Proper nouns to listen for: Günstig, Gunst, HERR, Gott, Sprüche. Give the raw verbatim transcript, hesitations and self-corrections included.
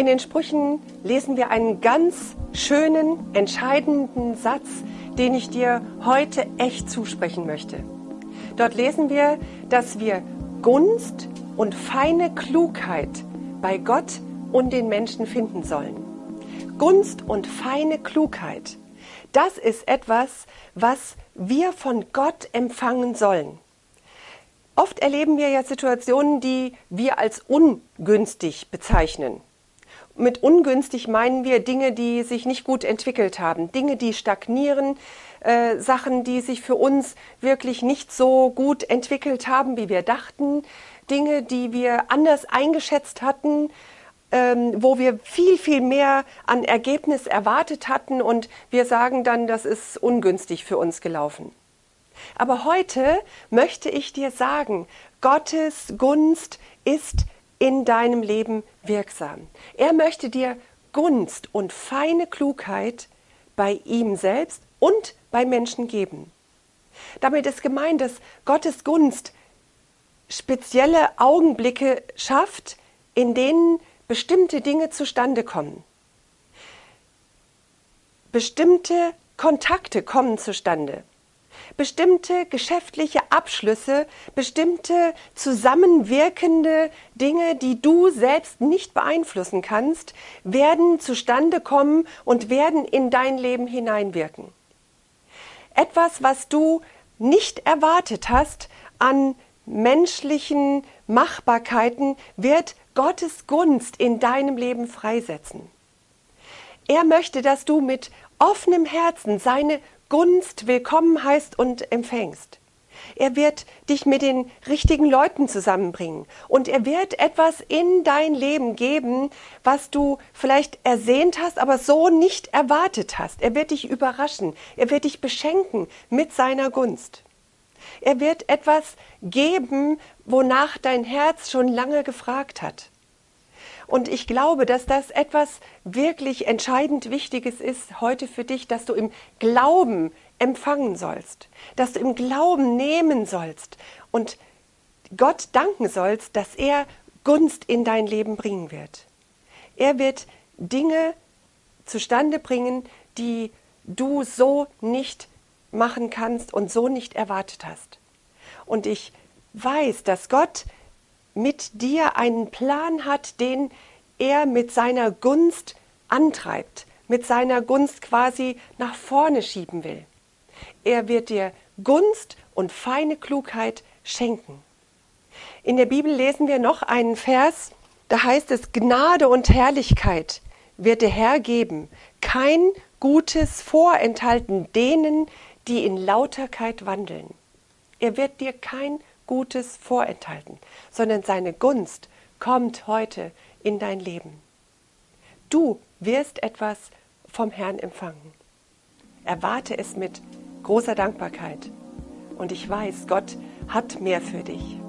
In den Sprüchen lesen wir einen ganz schönen, entscheidenden Satz, den ich dir heute echt zusprechen möchte. Dort lesen wir, dass wir Gunst und feine Klugheit bei Gott und den Menschen finden sollen. Gunst und feine Klugheit, das ist etwas, was wir von Gott empfangen sollen. Oft erleben wir ja Situationen, die wir als ungünstig bezeichnen. Mit ungünstig meinen wir Dinge, die sich nicht gut entwickelt haben, Dinge, die stagnieren, äh, Sachen, die sich für uns wirklich nicht so gut entwickelt haben, wie wir dachten, Dinge, die wir anders eingeschätzt hatten, ähm, wo wir viel, viel mehr an Ergebnis erwartet hatten und wir sagen dann, das ist ungünstig für uns gelaufen. Aber heute möchte ich dir sagen, Gottes Gunst ist in deinem Leben wirksam. Er möchte dir Gunst und feine Klugheit bei ihm selbst und bei Menschen geben. Damit ist gemeint, dass Gottes Gunst spezielle Augenblicke schafft, in denen bestimmte Dinge zustande kommen. Bestimmte Kontakte kommen zustande. Bestimmte geschäftliche Abschlüsse, bestimmte zusammenwirkende Dinge, die du selbst nicht beeinflussen kannst, werden zustande kommen und werden in dein Leben hineinwirken. Etwas, was du nicht erwartet hast an menschlichen Machbarkeiten, wird Gottes Gunst in deinem Leben freisetzen. Er möchte, dass du mit offenem Herzen seine Gunst willkommen heißt und empfängst. Er wird dich mit den richtigen Leuten zusammenbringen und er wird etwas in dein Leben geben, was du vielleicht ersehnt hast, aber so nicht erwartet hast. Er wird dich überraschen, er wird dich beschenken mit seiner Gunst. Er wird etwas geben, wonach dein Herz schon lange gefragt hat. Und ich glaube, dass das etwas wirklich entscheidend Wichtiges ist heute für dich, dass du im Glauben empfangen sollst, dass du im Glauben nehmen sollst und Gott danken sollst, dass er Gunst in dein Leben bringen wird. Er wird Dinge zustande bringen, die du so nicht machen kannst und so nicht erwartet hast. Und ich weiß, dass Gott mit dir einen Plan hat, den er mit seiner Gunst antreibt, mit seiner Gunst quasi nach vorne schieben will. Er wird dir Gunst und feine Klugheit schenken. In der Bibel lesen wir noch einen Vers, da heißt es, Gnade und Herrlichkeit wird der Herr geben, kein Gutes vorenthalten denen, die in Lauterkeit wandeln. Er wird dir kein Gutes vorenthalten, sondern seine Gunst kommt heute in dein Leben. Du wirst etwas vom Herrn empfangen. Erwarte es mit großer Dankbarkeit. Und ich weiß, Gott hat mehr für dich.